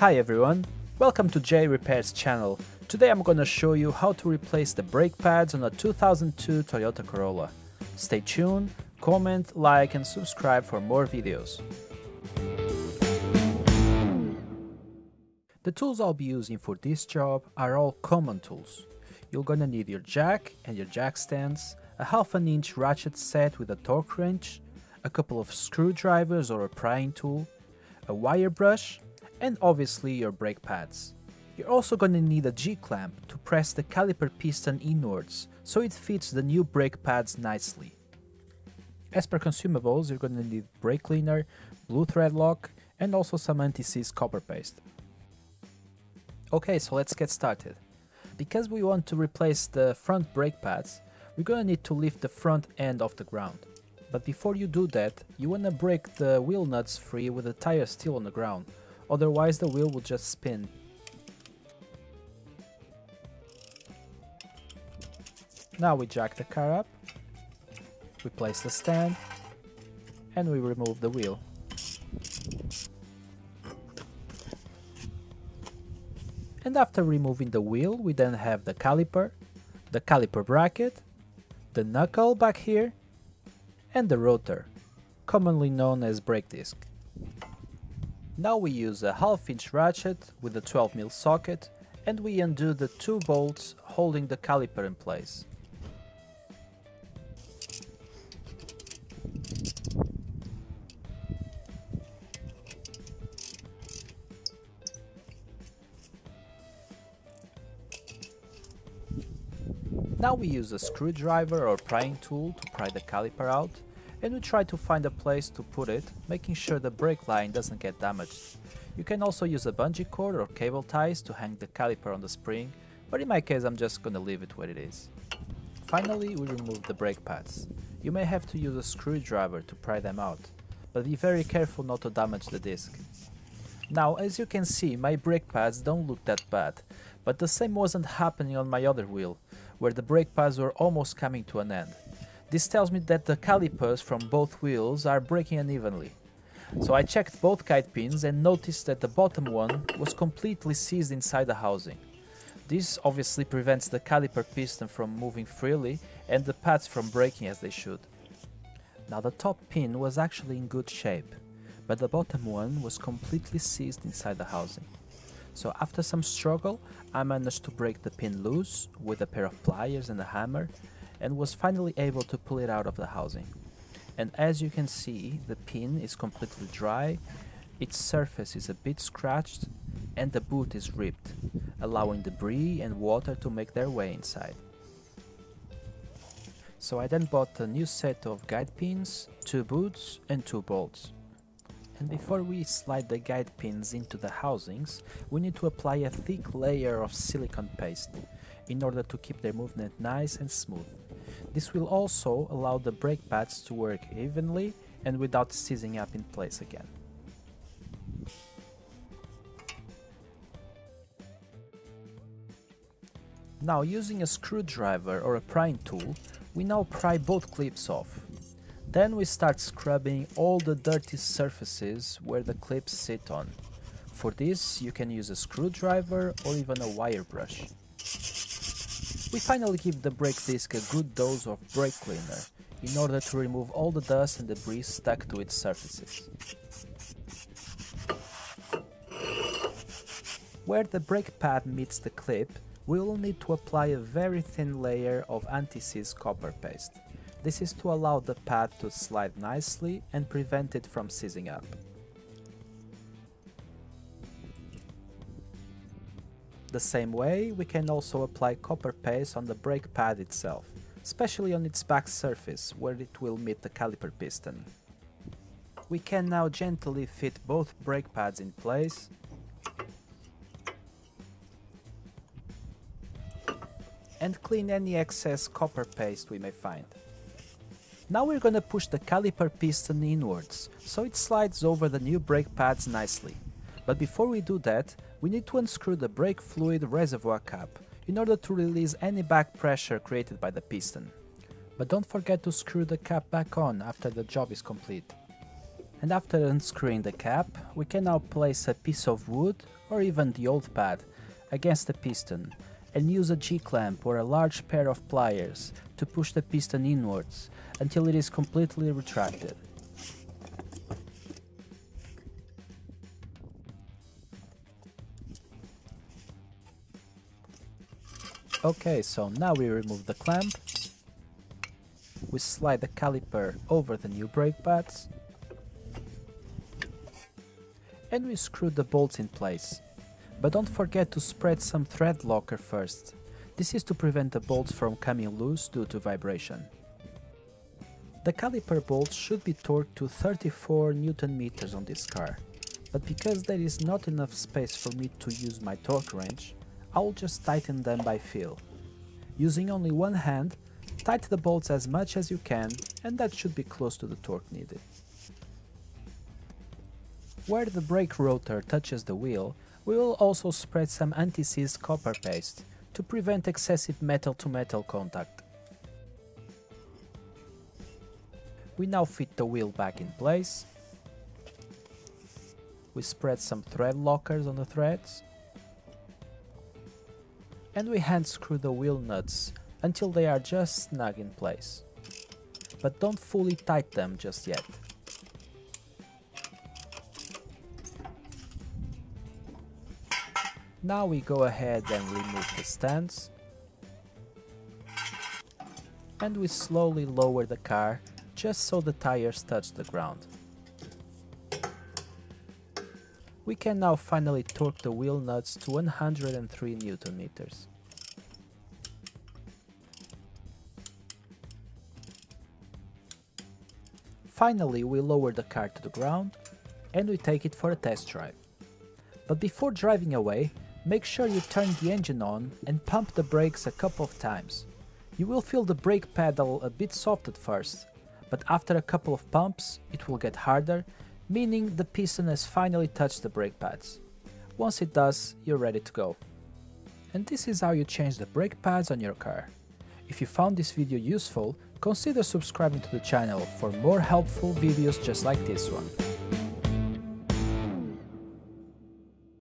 Hi everyone, welcome to JayRepairs channel. Today I'm gonna show you how to replace the brake pads on a 2002 Toyota Corolla. Stay tuned, comment, like and subscribe for more videos. The tools I'll be using for this job are all common tools. You're gonna need your jack and your jack stands, a ½-inch ratchet set with a torque wrench, a couple of screwdrivers or a prying tool, a wire brush, and obviously your brake pads. You're also gonna need a G-clamp to press the caliper piston inwards so it fits the new brake pads nicely. As per consumables, you're gonna need brake cleaner, blue thread lock, and also some anti-seize copper paste. Okay, so let's get started. Because we want to replace the front brake pads, we're gonna need to lift the front end off the ground. But before you do that, you wanna break the wheel nuts free with the tire still on the ground, otherwise the wheel will just spin. Now we jack the car up, we place the stand, and we remove the wheel. And after removing the wheel, we then have the caliper bracket, the knuckle back here, and the rotor, commonly known as brake disc. Now we use a ½-inch ratchet with a 12mm socket and we undo the two bolts holding the caliper in place. Now we use a screwdriver or prying tool to pry the caliper out, and we try to find a place to put it, making sure the brake line doesn't get damaged. You can also use a bungee cord or cable ties to hang the caliper on the spring, but in my case I'm just gonna leave it where it is. Finally, we remove the brake pads. You may have to use a screwdriver to pry them out, but be very careful not to damage the disc. Now, as you can see, my brake pads don't look that bad, but the same wasn't happening on my other wheel, where the brake pads were almost coming to an end. This tells me that the calipers from both wheels are breaking unevenly. So I checked both guide pins and noticed that the bottom one was completely seized inside the housing. This obviously prevents the caliper piston from moving freely and the pads from breaking as they should. Now the top pin was actually in good shape, but the bottom one was completely seized inside the housing. So after some struggle, I managed to break the pin loose with a pair of pliers and a hammer, and was finally able to pull it out of the housing. And as you can see, the pin is completely dry, its surface is a bit scratched, and the boot is ripped, allowing debris and water to make their way inside. So I then bought a new set of guide pins, two boots and two bolts. And before we slide the guide pins into the housings, we need to apply a thick layer of silicone paste in order to keep their movement nice and smooth. This will also allow the brake pads to work evenly and without seizing up in place again. Now, using a screwdriver or a prying tool, we now pry both clips off. Then we start scrubbing all the dirty surfaces where the clips sit on. For this, you can use a screwdriver or even a wire brush. We finally give the brake disc a good dose of brake cleaner in order to remove all the dust and debris stuck to its surfaces. Where the brake pad meets the clip, we will need to apply a very thin layer of anti-seize copper paste. This is to allow the pad to slide nicely and prevent it from seizing up. The same way, we can also apply copper paste on the brake pad itself, especially on its back surface where it will meet the caliper piston. We can now gently fit both brake pads in place and clean any excess copper paste we may find. Now we're gonna push the caliper piston inwards, so it slides over the new brake pads nicely. But before we do that, we need to unscrew the brake fluid reservoir cap in order to release any back pressure created by the piston. But don't forget to screw the cap back on after the job is complete. And after unscrewing the cap, we can now place a piece of wood or even the old pad against the piston and use a G-clamp or a large pair of pliers to push the piston inwards until it is completely retracted. Okay, so now we remove the clamp, we slide the caliper over the new brake pads, and we screw the bolts in place. But don't forget to spread some thread locker first. This is to prevent the bolts from coming loose due to vibration. The caliper bolts should be torqued to 34 Nm on this car, but because there is not enough space for me to use my torque wrench, I'll just tighten them by feel. Using only one hand, tighten the bolts as much as you can, and that should be close to the torque needed. Where the brake rotor touches the wheel, we will also spread some anti-seize copper paste to prevent excessive metal-to-metal contact. We now fit the wheel back in place. We spread some thread lockers on the threads. And we hand screw the wheel nuts until they are just snug in place. But don't fully tighten them just yet. Now we go ahead and remove the stands, and we slowly lower the car just so the tires touch the ground. We can now finally torque the wheel nuts to 103 Nm. Finally, we lower the car to the ground and we take it for a test drive. But before driving away, make sure you turn the engine on and pump the brakes a couple of times. You will feel the brake pedal a bit soft at first, but after a couple of pumps it will get harder, meaning the piston has finally touched the brake pads. Once it does, you're ready to go. And this is how you change the brake pads on your car. If you found this video useful, consider subscribing to the channel for more helpful videos just like this one.